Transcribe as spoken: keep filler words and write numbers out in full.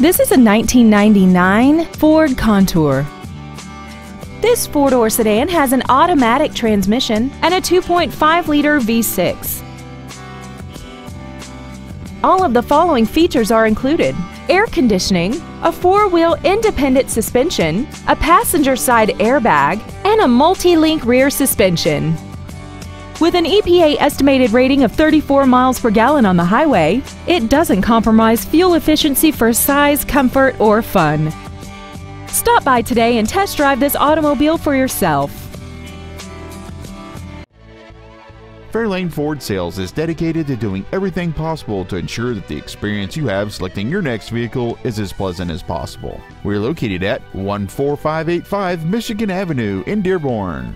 This is a nineteen ninety-nine Ford Contour. This four-door sedan has an automatic transmission and a two point five liter V six. All of the following features are included: air conditioning, a four-wheel independent suspension, a passenger side airbag, and a multi-link rear suspension. With an E P A estimated rating of thirty-four miles per gallon on the highway, it doesn't compromise fuel efficiency for size, comfort, or fun. Stop by today and test drive this automobile for yourself. Fairlane Ford Sales is dedicated to doing everything possible to ensure that the experience you have selecting your next vehicle is as pleasant as possible. We're located at one four five eight five Michigan Avenue in Dearborn.